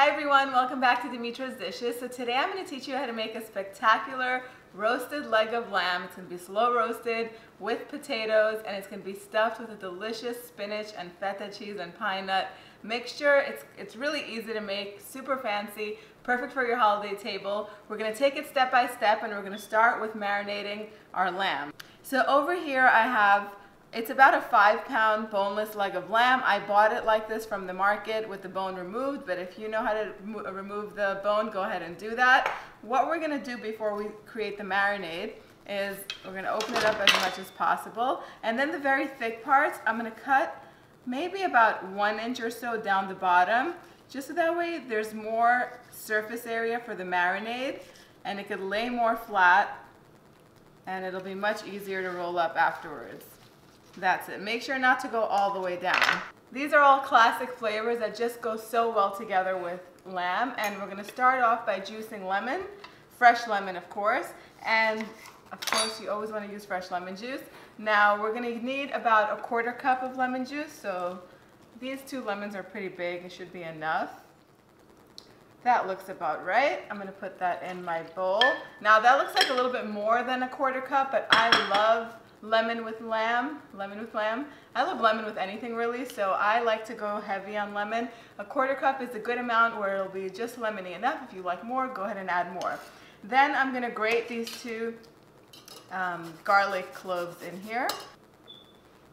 Hi everyone, welcome back to Dimitra's Dishes. So today I'm going to teach you how to make a spectacular roasted leg of lamb. It's going to be slow roasted with potatoes and it's going to be stuffed with a delicious spinach and feta cheese and pine nut mixture. It's really easy to make, super fancy, perfect for your holiday table. We're going to take it step by step and we're going to start with marinating our lamb. So over here I have it's about a 5-pound boneless leg of lamb. I bought it like this from the market with the bone removed, but if you know how to remove the bone, go ahead and do that. What we're gonna do before we create the marinade is we're gonna open it up as much as possible. And then the very thick parts, I'm gonna cut maybe about 1 inch or so down the bottom, just so that way there's more surface area for the marinade and it could lay more flat and it'll be much easier to roll up afterwards. That's it. Make sure not to go all the way down. These are all classic flavors that just go so well together with lamb, and we're going to start off by juicing lemon, fresh lemon of course, and of course you always want to use fresh lemon juice. Now we're going to need about 1/4 cup of lemon juice, so these 2 lemons are pretty big, it should be enough. That looks about right. I'm going to put that in my bowl. Now that looks like a little bit more than 1/4 cup, but I love lemon with lamb, I love lemon with anything really, so I like to go heavy on lemon. 1/4 cup is a good amount where it'll be just lemony enough. If you like more, go ahead and add more. Then I'm going to grate these 2 garlic cloves in here.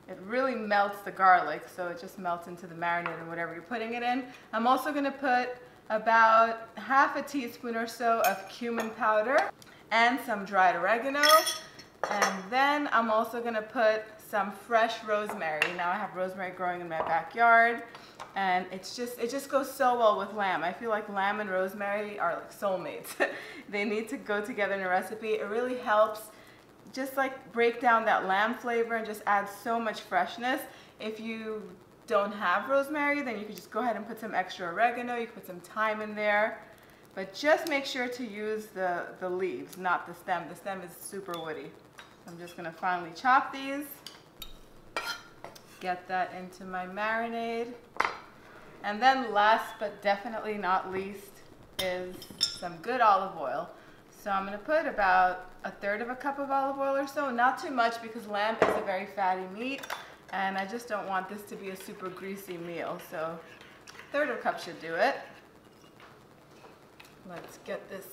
It really melts the garlic, so it just melts into the marinade and whatever you're putting it in. I'm also going to put about 1/2 teaspoon or so of cumin powder and some dried oregano. And then I'm also going to put some fresh rosemary. Now I have rosemary growing in my backyard, and it just goes so well with lamb. I feel like lamb and rosemary are like soulmates. They need to go together in a recipe. It really helps just like break down that lamb flavor and just adds so much freshness. If you don't have rosemary, then you can just go ahead and put some extra oregano. You can put some thyme in there. But just make sure to use the leaves, not the stem. The stem is super woody. I'm just going to finely chop these, get that into my marinade. And then last but definitely not least is some good olive oil. So I'm going to put about 1/3 cup of olive oil or so, not too much because lamb is a very fatty meat and I just don't want this to be a super greasy meal. So 1/3 cup should do it. Let's get this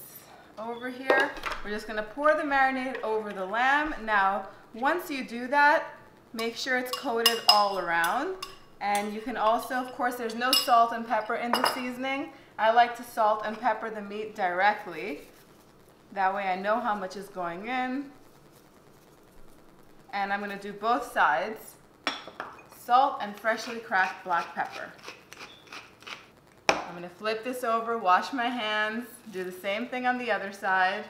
over here. We're just going to pour the marinade over the lamb. Now, once you do that, make sure it's coated all around. And you can also, of course, there's no salt and pepper in the seasoning. I like to salt and pepper the meat directly. That way I know how much is going in. And I'm going to do both sides, salt and freshly cracked black pepper. I'm going to flip this over, wash my hands, do the same thing on the other side.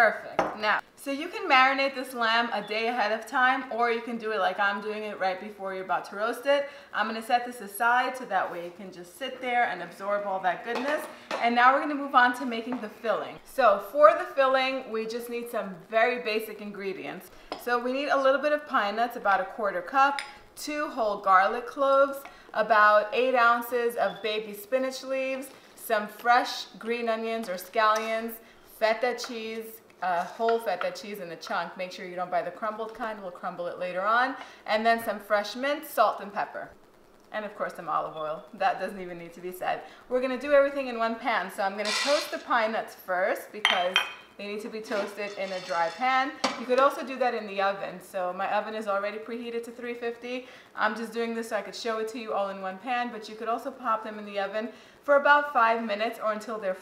Perfect. Now, so you can marinate this lamb a day ahead of time, or you can do it like I'm doing it right before you're about to roast it. I'm going to set this aside so that way it can just sit there and absorb all that goodness. And now we're going to move on to making the filling. So for the filling, we just need some very basic ingredients. So we need a little bit of pine nuts, about 1/4 cup, 2 whole garlic cloves, about 8 ounces of baby spinach leaves, some fresh green onions or scallions, feta cheese, whole feta cheese in a chunk. Make sure you don't buy the crumbled kind, we'll crumble it later on. And then some fresh mint, salt and pepper. And of course some olive oil. That doesn't even need to be said. We're gonna do everything in one pan. So I'm gonna toast the pine nuts first because they need to be toasted in a dry pan. You could also do that in the oven. So my oven is already preheated to 350. I'm just doing this so I could show it to you all in one pan, but you could also pop them in the oven for about 5 minutes or until they're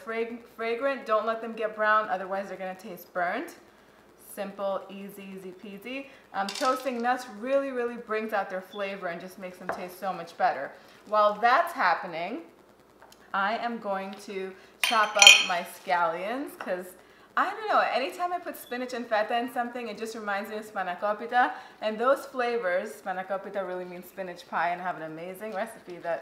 fragrant. Don't let them get brown, otherwise they're gonna taste burnt. Simple, easy peasy. Toasting nuts really brings out their flavor and just makes them taste so much better. While that's happening, I am going to chop up my scallions because I don't know, anytime I put spinach and feta in something, it just reminds me of spanakopita. And those flavors, spanakopita really means spinach pie, and I have an amazing recipe that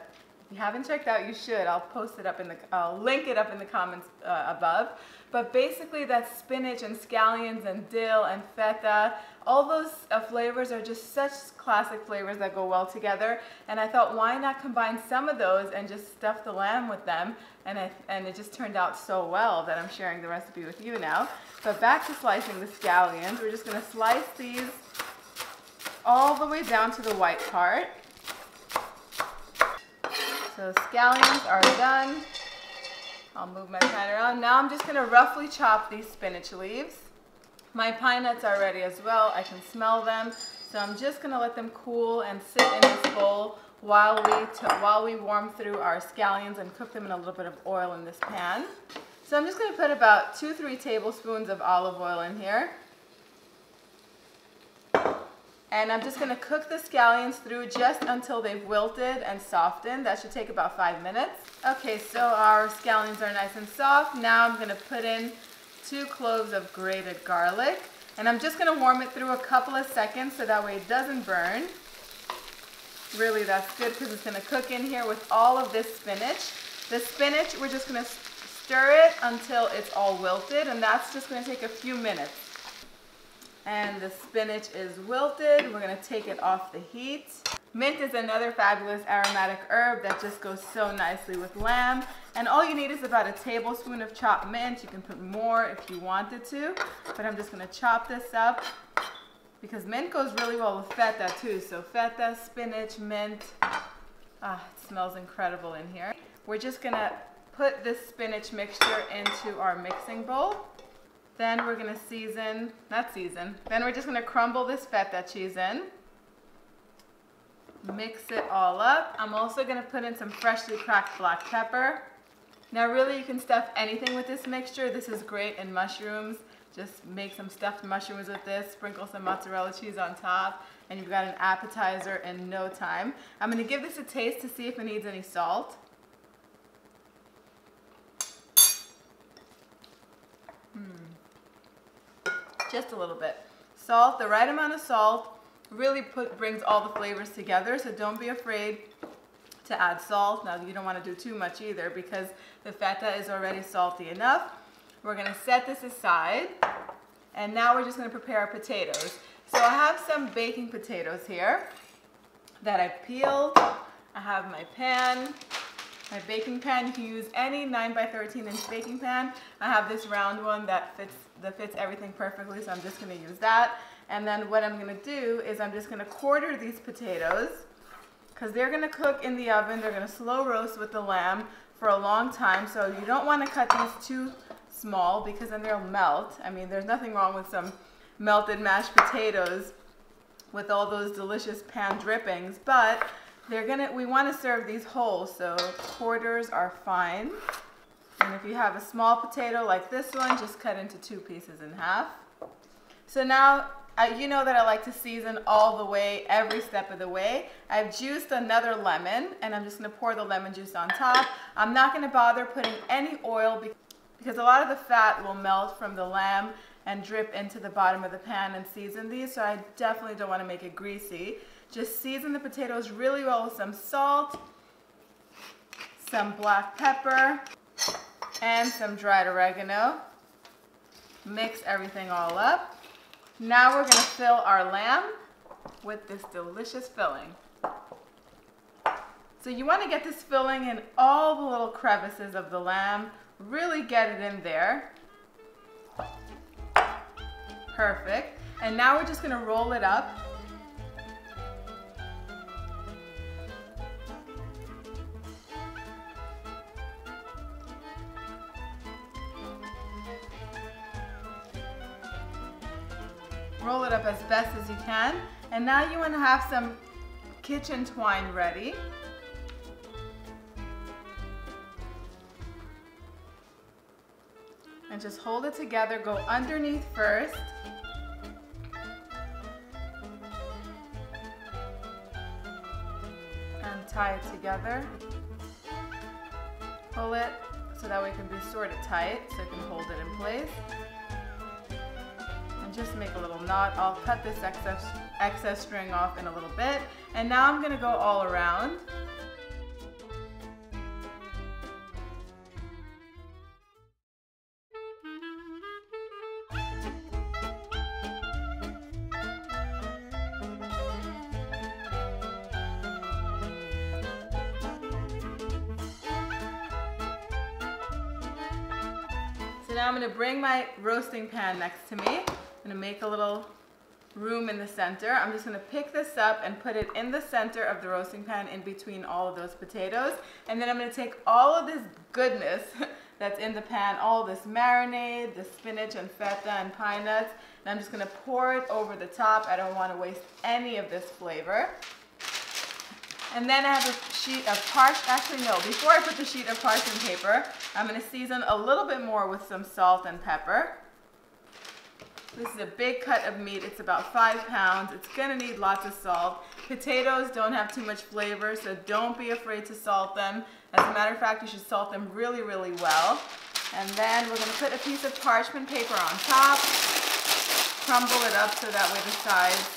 you haven't checked out, you should. I'll post it up in the, I'll link it up in the comments above. But basically that's spinach and scallions and dill and feta. All those flavors are just such classic flavors that go well together. And I thought, why not combine some of those and just stuff the lamb with them? And it just turned out so well that I'm sharing the recipe with you now. But back to slicing the scallions. We're just gonna slice these all the way down to the white part. So scallions are done. I'll move my pan around. Now I'm just gonna roughly chop these spinach leaves. My pine nuts are ready as well. I can smell them. So I'm just gonna let them cool and sit in this bowl while we warm through our scallions and cook them in a little bit of oil in this pan. So I'm just gonna put about 2-3 tablespoons of olive oil in here. And I'm just gonna cook the scallions through just until they've wilted and softened. That should take about 5 minutes. Okay, so our scallions are nice and soft. Now I'm gonna put in 2 cloves of grated garlic. And I'm just gonna warm it through a couple of seconds so that way it doesn't burn. Really, that's good because it's gonna cook in here with all of this spinach. The spinach, we're just gonna stir it until it's all wilted, and that's just gonna take a few minutes. And the spinach is wilted. We're gonna take it off the heat. Mint is another fabulous aromatic herb that just goes so nicely with lamb. And all you need is about a tablespoon of chopped mint. You can put more if you wanted to, but I'm just gonna chop this up because mint goes really well with feta too. So feta, spinach, mint, it smells incredible in here. We're just gonna put this spinach mixture into our mixing bowl. Then we're gonna then we're just gonna crumble this feta cheese in. Mix it all up. I'm also gonna put in some freshly cracked black pepper. Now really you can stuff anything with this mixture. This is great in mushrooms. Just make some stuffed mushrooms with this, sprinkle some mozzarella cheese on top, and you've got an appetizer in no time. I'm gonna give this a taste to see if it needs any salt. Just a little bit. Salt, the right amount of salt, really brings all the flavors together, so don't be afraid to add salt. Now you don't want to do too much either because the feta is already salty enough. We're going to set this aside, and now we're just going to prepare our potatoes. So I have some baking potatoes here that I peeled. I have my pan, my baking pan. You can use any 9x13-inch baking pan. I have this round one that fits everything perfectly, so I'm just gonna use that. And then what I'm gonna do is I'm just gonna quarter these potatoes because they're gonna cook in the oven. They're gonna slow roast with the lamb for a long time, so you don't wanna cut these too small because then they'll melt. I mean, there's nothing wrong with some melted mashed potatoes with all those delicious pan drippings, but we wanna serve these whole, so quarters are fine. And if you have a small potato like this one, just cut into 2 pieces in half. So now, you know that I like to season all the way, every step of the way. I've juiced another lemon, and I'm just gonna pour the lemon juice on top. I'm not gonna bother putting any oil because a lot of the fat will melt from the lamb and drip into the bottom of the pan and season these, so I definitely don't wanna make it greasy. Just season the potatoes really well with some salt, some black pepper, and some dried oregano. Mix everything all up. Now we're gonna fill our lamb with this delicious filling. So you wanna get this filling in all the little crevices of the lamb, really get it in there. Perfect. And now we're just gonna roll it up. Roll it up as best as you can. And now you want to have some kitchen twine ready. And just hold it together, go underneath first. And tie it together. Pull it so that way it can be sort of tight, so it can hold it in place. Just make a little knot. I'll cut this excess string off in a little bit. And now I'm gonna go all around. now I'm going to bring my roasting pan next to me. I'm going to make a little room in the center. I'm just going to pick this up and put it in the center of the roasting pan in between all of those potatoes. And then I'm going to take all of this goodness that's in the pan, all this marinade, the spinach and feta and pine nuts, and I'm just going to pour it over the top. I don't want to waste any of this flavor. And then I have a sheet of parchment, actually no, before I put the sheet of parchment paper, I'm going to season a little bit more with some salt and pepper. This is a big cut of meat. It's about 5 pounds. It's going to need lots of salt. Potatoes don't have too much flavor, so don't be afraid to salt them. As a matter of fact, you should salt them really, really well. And then we're going to put a piece of parchment paper on top, crumble it up so that way the sides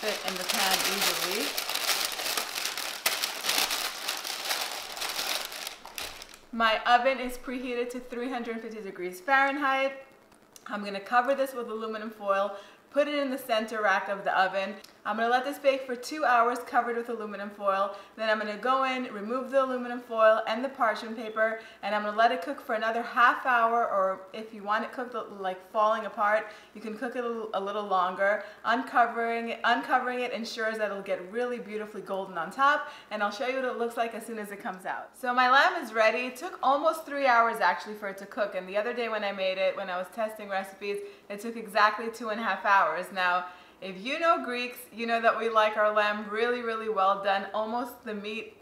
fit in the pan easily. My oven is preheated to 350 degrees Fahrenheit. I'm going to cover this with aluminum foil, put it in the center rack of the oven. I'm going to let this bake for 2 hours covered with aluminum foil. Then I'm going to go in, remove the aluminum foil and the parchment paper, and I'm going to let it cook for another half hour, or if you want it cooked like falling apart, you can cook it a little longer. Uncovering it ensures that it'll get really beautifully golden on top, and I'll show you what it looks like as soon as it comes out. So my lamb is ready. It took almost 3 hours actually for it to cook, and the other day when I made it, when I was testing recipes, it took exactly 2.5 hours. Now, if you know Greeks, you know that we like our lamb really, really well done. Almost the meat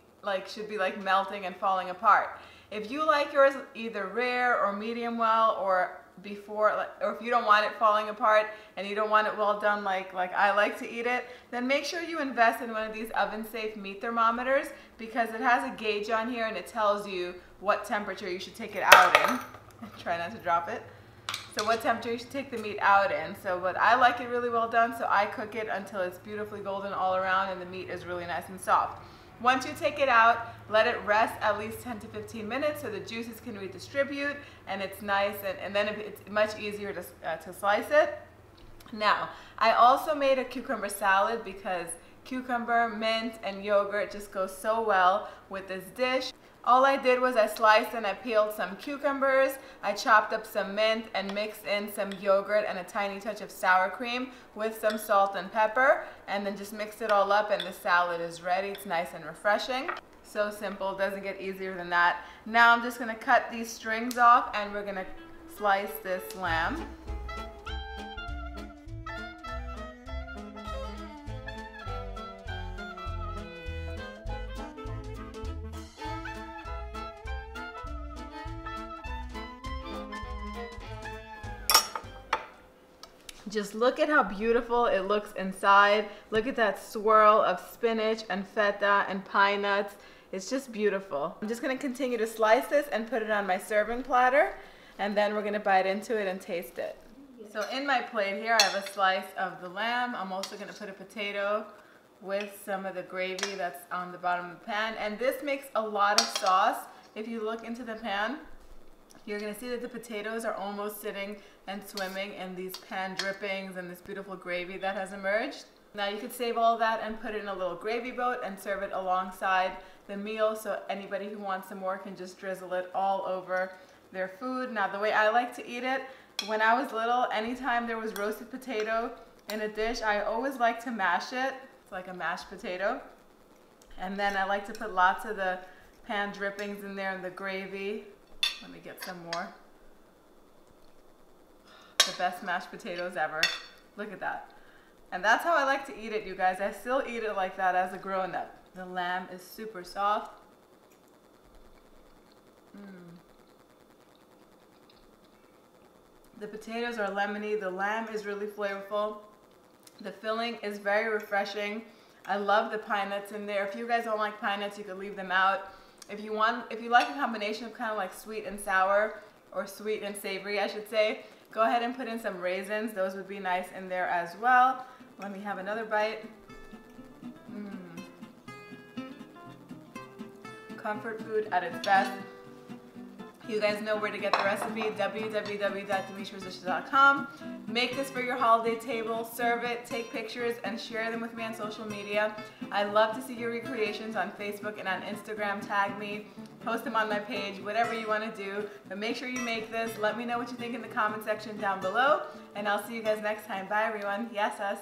should be melting and falling apart. If you like yours either rare or medium well, or before, or if you don't want it falling apart and you don't want it well done like I like to eat it, then make sure you invest in one of these oven-safe meat thermometers, because it has a gauge on here and it tells you what temperature you should take it out in. Try not to drop it. So what temperature you should take the meat out in. So but I like it really well done, so I cook it until it's beautifully golden all around and the meat is really nice and soft. Once you take it out, let it rest at least 10 to 15 minutes so the juices can redistribute and it's nice, and then it's much easier to slice it. Now, I also made a cucumber salad because cucumber, mint, and yogurt just go so well with this dish. All I did was I sliced and I peeled some cucumbers, I chopped up some mint and mixed in some yogurt and a tiny touch of sour cream with some salt and pepper, and then just mixed it all up, and the salad is ready. It's nice and refreshing. So simple, doesn't get easier than that. Now I'm just going to cut these strings off and we're going to slice this lamb. Just look at how beautiful it looks inside. Look at that swirl of spinach and feta and pine nuts. It's just beautiful. I'm just going to continue to slice this and put it on my serving platter, and then we're going to bite into it and taste it. So in my plate here I have a slice of the lamb. I'm also going to put a potato with some of the gravy that's on the bottom of the pan, and this makes a lot of sauce. If you look into the pan, you're going to see that the potatoes are almost sitting and swimming in these pan drippings and this beautiful gravy that has emerged. Now you could save all that and put it in a little gravy boat and serve it alongside the meal, so anybody who wants some more can just drizzle it all over their food. Now the way I like to eat it, when I was little, anytime there was roasted potato in a dish, I always like to mash it. It's like a mashed potato. And then I like to put lots of the pan drippings in there and the gravy. Let me get some more. The best mashed potatoes ever. Look at that. And that's how I like to eat it, you guys. I still eat it like that as a grown-up. The lamb is super soft. The potatoes are lemony. The lamb is really flavorful. The filling is very refreshing. I love the pine nuts in there. If you guys don't like pine nuts, you can leave them out. If you like a combination of sweet and sour, or sweet and savory, I should say, go ahead and put in some raisins. Those would be nice in there as well. Let me have another bite. Comfort food at its best. You guys know where to get the recipe, www.dimitrasdishes.com. Make this for your holiday table, serve it, take pictures, and share them with me on social media. I love to see your recreations on Facebook and on Instagram. Tag me, post them on my page, whatever you want to do. But make sure you make this. Let me know what you think in the comment section down below, and I'll see you guys next time. Bye, everyone. Yes, us.